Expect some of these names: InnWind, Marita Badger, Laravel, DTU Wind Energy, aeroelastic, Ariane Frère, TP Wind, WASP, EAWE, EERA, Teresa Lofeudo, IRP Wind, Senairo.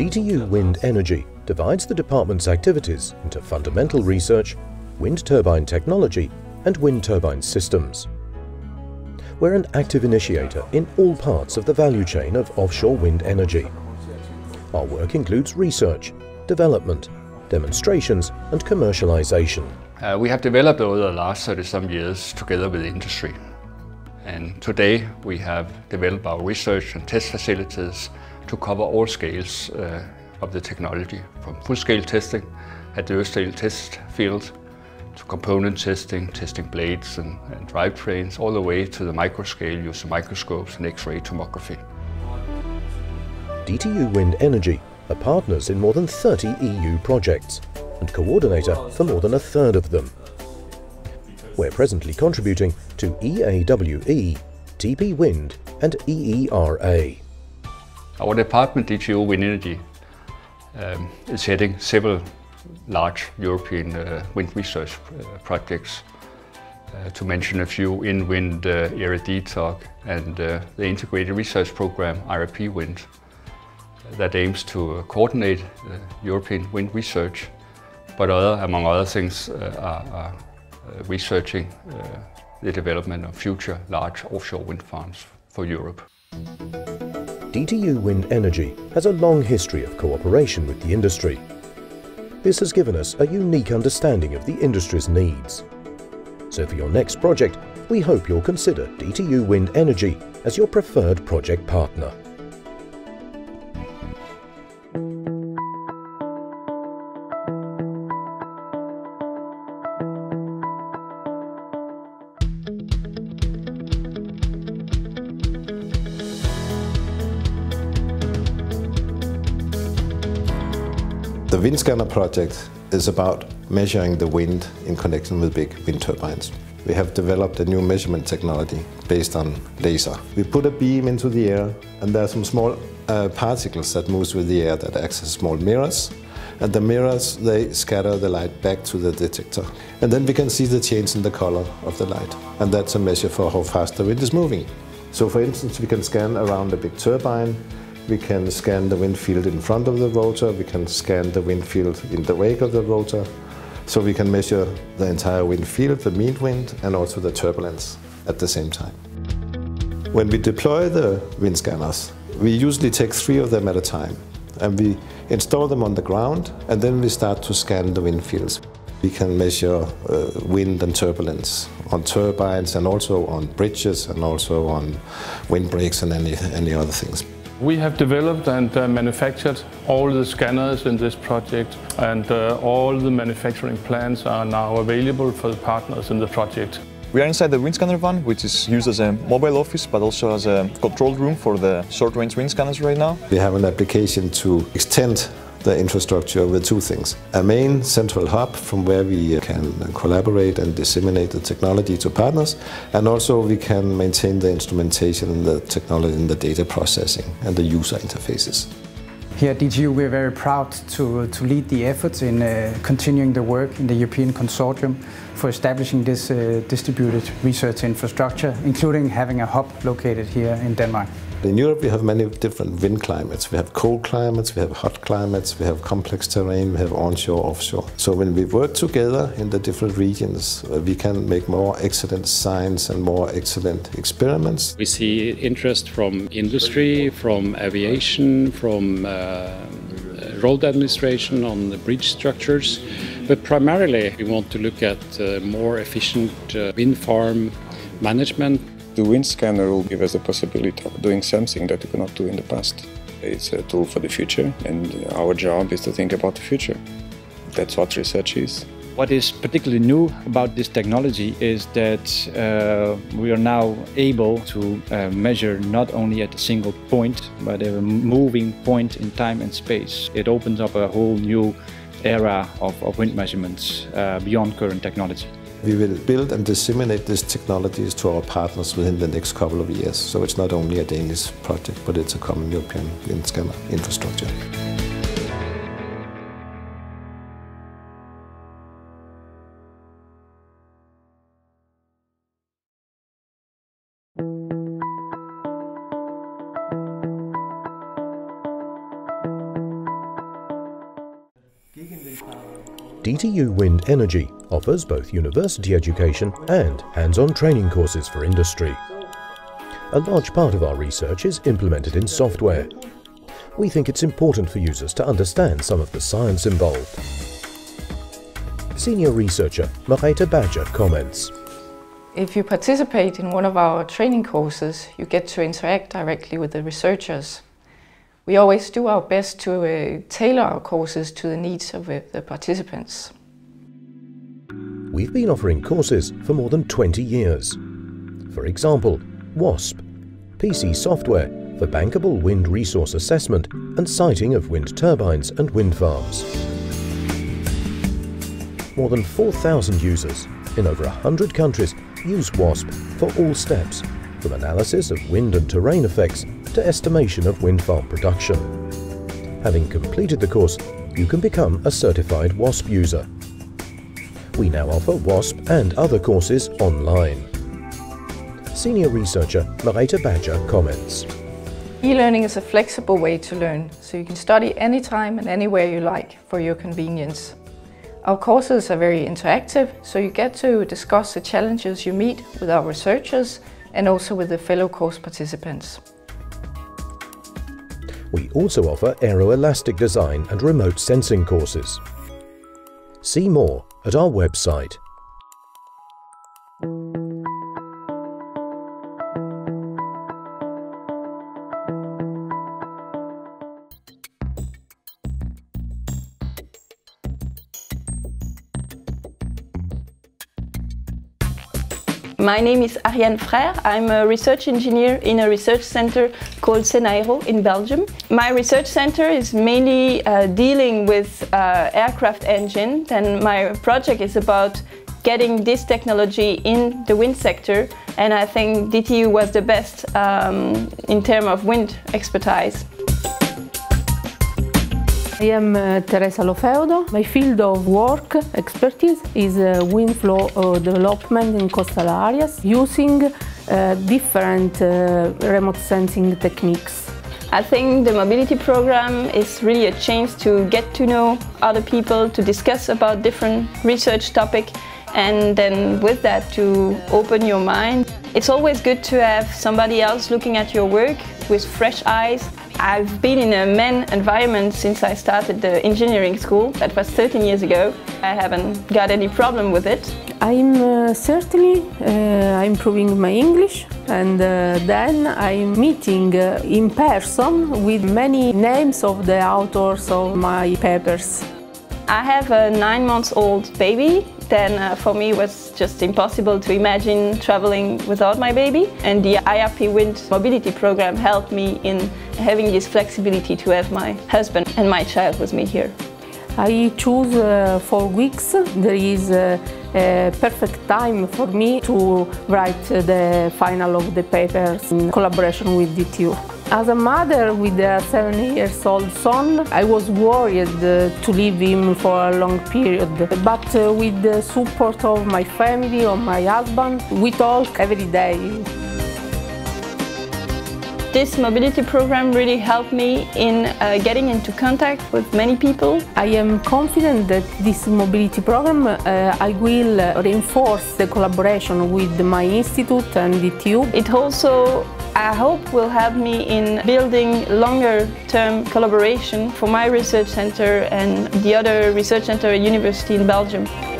DTU Wind Energy divides the department's activities into fundamental research, wind turbine technology and wind turbine systems. We're an active initiator in all parts of the value chain of offshore wind energy. Our work includes research, development, demonstrations and commercialization. We have developed over the last 30-some years together with industry. And today we have developed our research and test facilities to cover all scales of the technology, from full-scale testing at the earth-scale test field to component testing, testing blades and drivetrains, all the way to the microscale using microscopes and X-ray tomography. DTU Wind Energy are partners in more than 30 EU projects and coordinator for more than a third of them. We're presently contributing to EAWE, TP Wind and EERA. Our department, DTU Wind Energy, is heading several large European wind research projects, to mention a few: InnWind, EERA and the integrated research program IRP Wind, that aims to coordinate European wind research, but among other things are researching the development of future large offshore wind farms for Europe. DTU Wind Energy has a long history of cooperation with the industry. This has given us a unique understanding of the industry's needs. So for your next project, we hope you'll consider DTU Wind Energy as your preferred project partner. The wind scanner project is about measuring the wind in connection with big wind turbines. We have developed a new measurement technology based on laser. We put a beam into the air, and there are some small particles that move with the air that acts as small mirrors. And the mirrors, they scatter the light back to the detector. And then we can see the change in the color of the light. And that's a measure for how fast the wind is moving. So for instance, we can scan around a big turbine. We can scan the wind field in front of the rotor, we can scan the wind field in the wake of the rotor. So we can measure the entire wind field, the mean wind and also the turbulence at the same time. When we deploy the wind scanners, we usually take 3 of them at a time and we install them on the ground and then we start to scan the wind fields. We can measure wind and turbulence on turbines and also on bridges and also on windbreaks and any other things. We have developed and manufactured all the scanners in this project, and all the manufacturing plants are now available for the partners in the project. We are inside the wind scanner van, which is used as a mobile office but also as a control room for the short-range wind scanners right now. We have an application to extend the infrastructure with 2 things. A main central hub from where we can collaborate and disseminate the technology to partners, and also we can maintain the instrumentation and the technology and the data processing and the user interfaces. Here at DTU we are very proud to lead the efforts in continuing the work in the European Consortium for establishing this distributed research infrastructure, including having a hub located here in Denmark. In Europe we have many different wind climates. We have cold climates, we have hot climates, we have complex terrain, we have onshore, offshore. So when we work together in the different regions, we can make more excellent science and more excellent experiments. We see interest from industry, from aviation, from road administration on the bridge structures. But primarily we want to look at more efficient wind farm management. The wind scanner will give us the possibility of doing something that we could not do in the past. It's a tool for the future, and our job is to think about the future. That's what research is. What is particularly new about this technology is that we are now able to measure not only at a single point, but a moving point in time and space. It opens up a whole new era of wind measurements beyond current technology. We will build and disseminate these technologies to our partners within the next couple of years. So it's not only a Danish project, but it's a common European wind scanner infrastructure. DTU Wind Energy offers both university education and hands-on training courses for industry. A large part of our research is implemented in software. We think it's important for users to understand some of the science involved. Senior researcher Marita Badger comments. If you participate in one of our training courses, you get to interact directly with the researchers. We always do our best to tailor our courses to the needs of the participants. We've been offering courses for more than 20 years. For example, WASP, PC software for bankable wind resource assessment and siting of wind turbines and wind farms. More than 4,000 users in over 100 countries use WASP for all steps, from analysis of wind and terrain effects to estimation of wind farm production. Having completed the course, you can become a certified WASP user. We now offer WASP and other courses online. Senior researcher Marita Badger comments. E-learning is a flexible way to learn, so you can study anytime and anywhere you like for your convenience. Our courses are very interactive, so you get to discuss the challenges you meet with our researchers and also with the fellow course participants. We also offer aeroelastic design and remote sensing courses. See more at our website. My name is Ariane Frère. I'm a research engineer in a research center called Senairo in Belgium. My research center is mainly dealing with aircraft engines, and my project is about getting this technology in the wind sector, and I think DTU was the best in terms of wind expertise. I am Teresa Lofeudo. My field of work expertise is wind flow development in coastal areas using different remote sensing techniques. I think the mobility program is really a chance to get to know other people, to discuss about different research topics, and then with that to open your mind. It's always good to have somebody else looking at your work with fresh eyes. I've been in a man environment since I started the engineering school. That was 13 years ago. I haven't got any problem with it. I'm certainly improving my English, and then I'm meeting in person with many names of the authors of my papers. I have a 9-month-old baby. Then for me it was just impossible to imagine traveling without my baby. And the IRP Wind mobility program helped me in having this flexibility to have my husband and my child with me here. I chose 4 weeks. There is a perfect time for me to write the final of the papers in collaboration with DTU. As a mother with a 7-year-old son, I was worried to leave him for a long period. But with the support of my family, of my husband, we talk every day. This mobility program really helped me in getting into contact with many people. I am confident that this mobility program, I will reinforce the collaboration with my institute and DTU. It also, I hope, will help me in building longer-term collaboration for my research center and the other research center at university in Belgium.